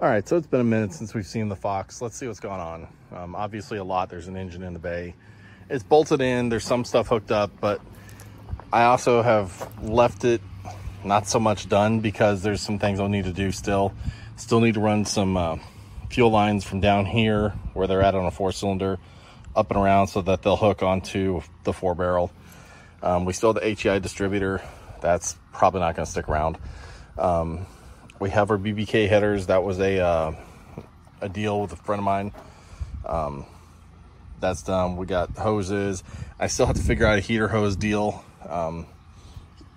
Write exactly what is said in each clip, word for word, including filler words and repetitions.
All right, so it's been a minute since we've seen the Fox. Let's see what's going on. Um, obviously a lot, there's an engine in the bay. It's bolted in, there's some stuff hooked up, but I also have left it not so much done because there's some things I'll need to do still. Still need to run some uh, fuel lines from down here where they're at on a four cylinder up and around so that they'll hook onto the four barrel. Um, we still have the H E I distributor. That's probably not gonna stick around. Um, We have our B B K headers. That was a uh, a deal with a friend of mine. Um, that's done. We got hoses. I still have to figure out a heater hose deal um,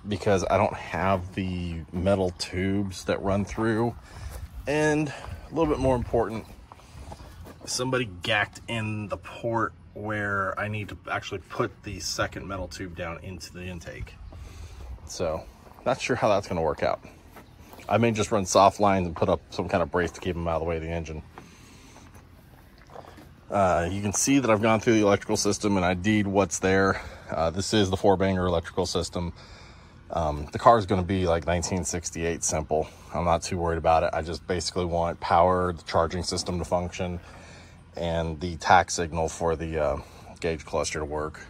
because I don't have the metal tubes that run through. And a little bit more important, somebody gacked in the port where I need to actually put the second metal tube down into the intake. So not sure how that's going to work out. I may just run soft lines and put up some kind of brace to keep them out of the way of the engine. Uh, you can see that I've gone through the electrical system and ID'd what's there. Uh, this is the four banger electrical system. Um, the car is going to be like nineteen sixty-eight simple. I'm not too worried about it. I just basically want power, the charging system to function, and the tack signal for the uh, gauge cluster to work.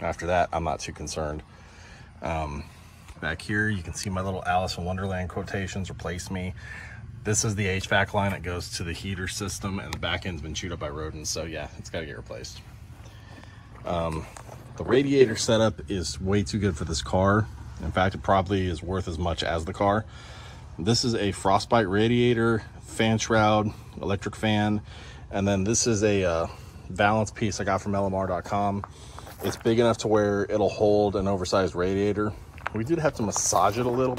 After that, I'm not too concerned. Um, Back here, you can see my little Alice in Wonderland quotations, replace me. This is the H V A C line that goes to the heater system, and the back end's been chewed up by rodents, so yeah, it's got to get replaced. Um, the radiator setup is way too good for this car. In fact, it probably is worth as much as the car. This is a frostbite radiator, fan shroud, electric fan, and then this is a uh, valance piece I got from L M R dot com. It's big enough to where it'll hold an oversized radiator. We did have to massage it a little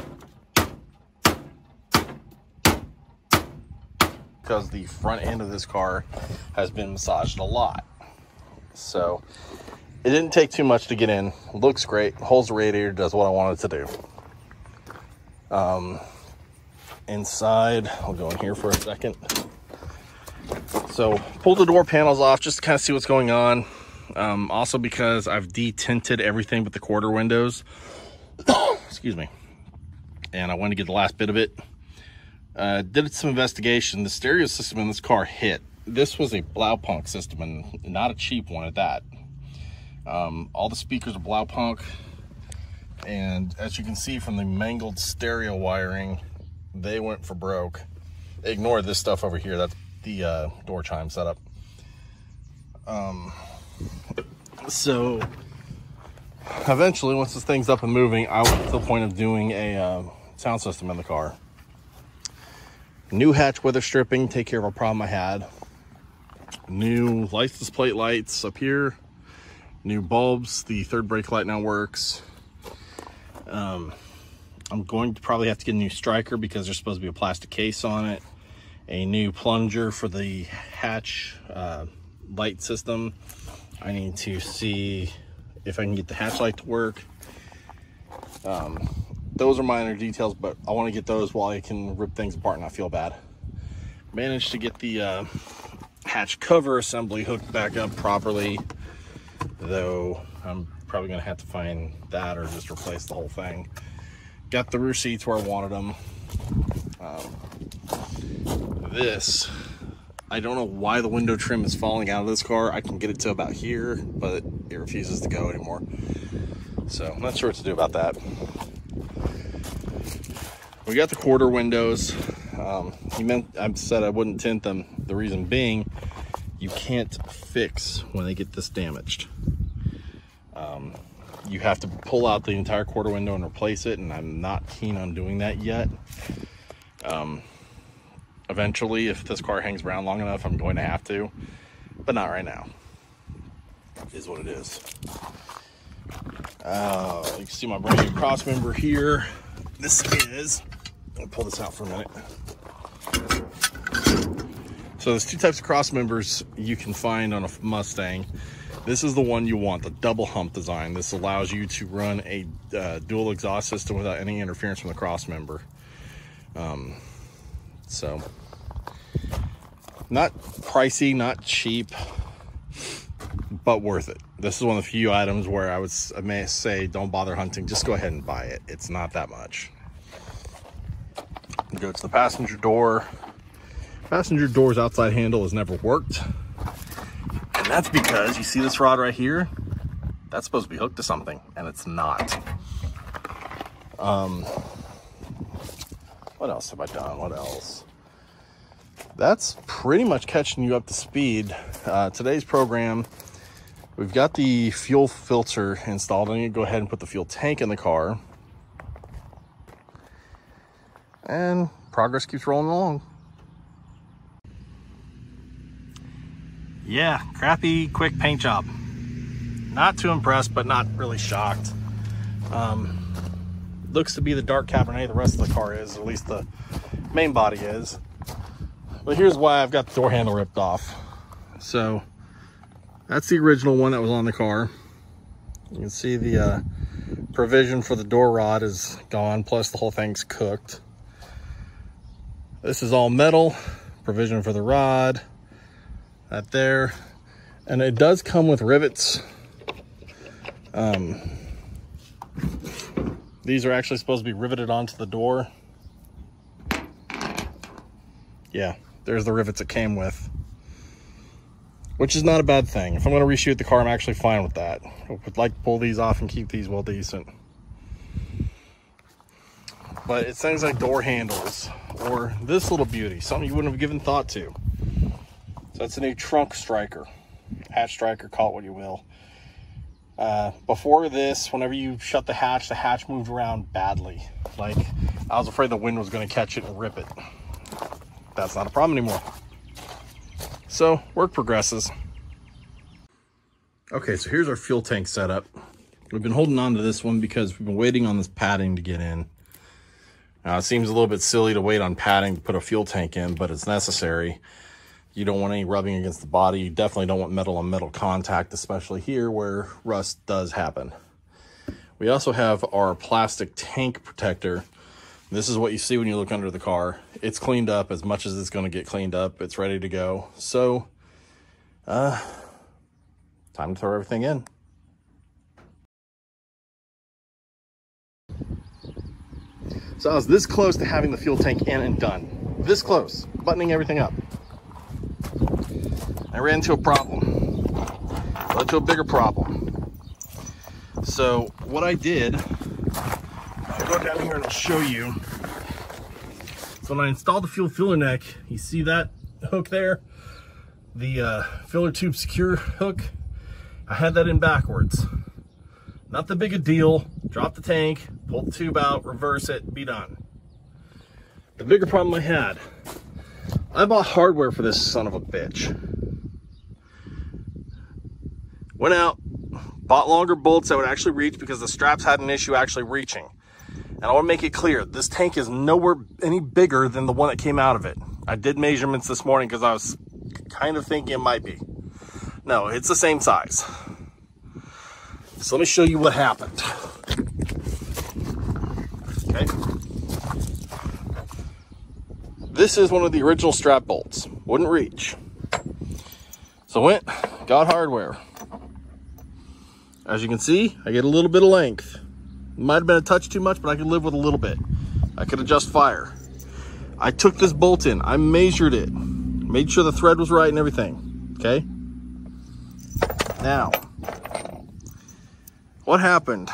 because the front end of this car has been massaged a lot. So it didn't take too much to get in. Looks great, holds the radiator, does what I wanted to do. Um, inside, I'll go in here for a second. So pull the door panels off just to kind of see what's going on. Um, also because I've de-tinted everything but the quarter windows. Excuse me. And I wanted to get the last bit of it. Uh, did some investigation. The stereo system in this car hit. This was a Blaupunkt system and not a cheap one at that. Um, all the speakers are Blaupunkt. And as you can see from the mangled stereo wiring, they went for broke. Ignore this stuff over here. That's the uh, door chime setup. Um, so... Eventually, once this thing's up and moving, I went to the point of doing a uh, sound system in the car. New hatch weather stripping, take care of a problem I had. New license plate lights up here. New bulbs, the third brake light now works. Um, I'm going to probably have to get a new striker because there's supposed to be a plastic case on it. A new plunger for the hatch uh, light system. I need to see if I can get the hatch light to work. Um, those are minor details, but I want to get those while I can rip things apart and not feel bad. Managed to get the uh, hatch cover assembly hooked back up properly, though I'm probably going to have to find that or just replace the whole thing. Got the roof seats where I wanted them. Um, this, I don't know why the window trim is falling out of this car. I can get it to about here, but it refuses to go anymore. So I'm not sure what to do about that. We got the quarter windows. Um, he meant, I said I wouldn't tint them. The reason being, you can't fix when they get this damaged. Um, you have to pull out the entire quarter window and replace it, and I'm not keen on doing that yet. Um, Eventually, if this car hangs around long enough, I'm going to have to, but not right now. Is what it is. Uh, you can see my brand new cross member here. This is, I'll pull this out for a minute. So there's two types of cross members you can find on a Mustang. This is the one you want, the double hump design. This allows you to run a uh, dual exhaust system without any interference from the cross member. Um, So, not pricey, not cheap, but worth it. This is one of the few items where I would I may say don't bother hunting. Just go ahead and buy it. It's not that much. Go to the passenger door. Passenger door's outside handle has never worked. And that's because, you see this rod right here? That's supposed to be hooked to something, and it's not. Um, what else have I done? What else? That's pretty much catching you up to speed. Uh, today's program, we've got the fuel filter installed. I'm gonna go ahead and put the fuel tank in the car. And progress keeps rolling along. Yeah, crappy, quick paint job. Not too impressed, but not really shocked. Um, looks to be the dark Cabernet, the rest of the car is, or at least the main body is. But here's why I've got the door handle ripped off. So that's the original one that was on the car. You can see the uh, provision for the door rod is gone, plus the whole thing's cooked. This is all metal, provision for the rod, that there. And it does come with rivets. Um, these are actually supposed to be riveted onto the door. Yeah, there's the rivets it came with, which is not a bad thing. If I'm gonna reshoot the car, I'm actually fine with that. I would like to pull these off and keep these well decent. But it's things like door handles or this little beauty, something you wouldn't have given thought to. So that's a new trunk striker, hatch striker, call it what you will. Uh, before this, whenever you shut the hatch, the hatch moved around badly. Like, I was afraid the wind was gonna catch it and rip it. That's not a problem anymore. So work progresses. Okay, so here's our fuel tank setup. We've been holding on to this one because we've been waiting on this padding to get in. Uh, it seems a little bit silly to wait on padding to put a fuel tank in, but it's necessary. You don't want any rubbing against the body. You definitely don't want metal on metal contact, especially here where rust does happen. We also have our plastic tank protector. This is what you see when you look under the car. It's cleaned up as much as it's going to get cleaned up. It's ready to go. So, uh, time to throw everything in. So I was this close to having the fuel tank in and done. This close, buttoning everything up. I ran into a problem. I ran into a bigger problem. So what I did, I'll go down here and I'll show you. So when I installed the fuel filler neck, you see that hook there? The uh, filler tube secure hook. I had that in backwards. Not that big a deal. Drop the tank, pull the tube out, reverse it, be done. The bigger problem I had, I bought hardware for this son of a bitch. Went out, bought longer bolts that would actually reach because the straps had an issue actually reaching. And I want to make it clear, this tank is nowhere any bigger than the one that came out of it. I did measurements this morning because I was kind of thinking it might be. No, it's the same size. So let me show you what happened. Okay. This is one of the original strap bolts. Wouldn't reach. So I went, got hardware. As you can see, I get a little bit of length. Might have been a touch too much, but I could live with a little bit. I could adjust fire. I took this bolt in. I measured it. Made sure the thread was right and everything. Okay? Now, what happened?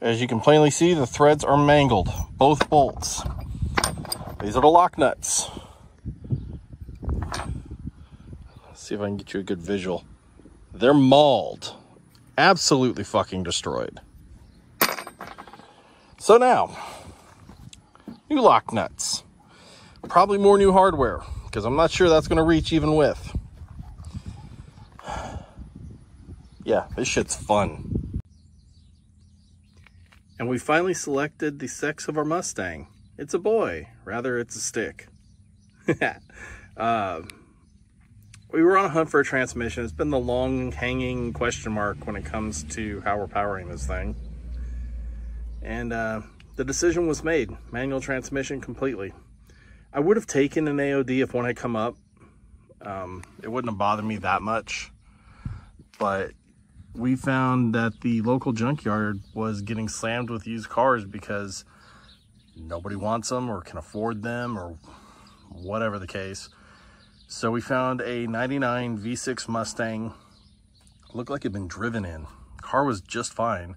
As you can plainly see, the threads are mangled. Both bolts. These are the lock nuts. Let's see if I can get you a good visual. They're mauled. Absolutely fucking destroyed. So now, new lock nuts, probably more new hardware because I'm not sure that's going to reach even with. Yeah, this shit's fun. And we finally selected the sex of our Mustang. It's a boy, rather it's a stick. uh, We were on a hunt for a transmission. It's been the long hanging question mark when it comes to how we're powering this thing. And uh, the decision was made, manual transmission completely. I would have taken an A O D if one had come up. Um, it wouldn't have bothered me that much. But we found that the local junkyard was getting slammed with used cars because nobody wants them or can afford them or whatever the case. So we found a ninety-nine V six Mustang. Looked like it'd been driven in. Car was just fine,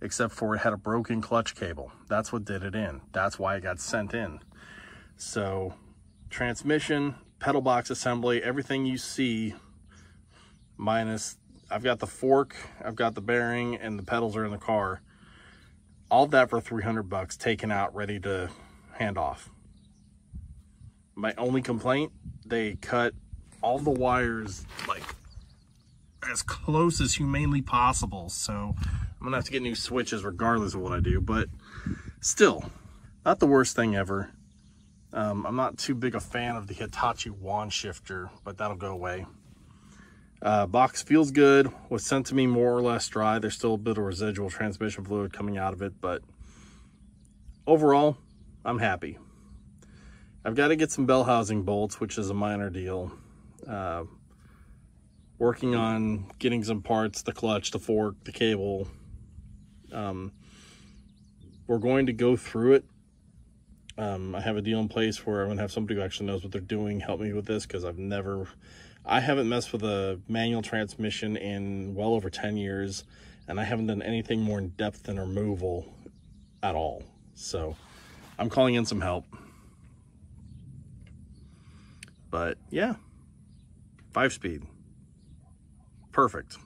except for it had a broken clutch cable. That's what did it in. That's why it got sent in. So transmission, pedal box assembly, everything you see, minus I've got the fork, I've got the bearing, and the pedals are in the car. All that for three hundred bucks, taken out, ready to hand off. My only complaint, they cut all the wires like as close as humanly possible. So I'm gonna have to get new switches regardless of what I do, but still, not the worst thing ever. Um, I'm not too big a fan of the Hitachi wand shifter, but that'll go away. Uh, box feels good, was sent to me more or less dry. There's still a bit of residual transmission fluid coming out of it, but overall, I'm happy. I've got to get some bell housing bolts, which is a minor deal. Uh, working on getting some parts, the clutch, the fork, the cable. Um, we're going to go through it. Um, I have a deal in place where I'm going to have somebody who actually knows what they're doing help me with this, because I've never... I haven't messed with a manual transmission in well over ten years, and I haven't done anything more in depth than removal at all. So I'm calling in some help. But yeah, five speed, perfect.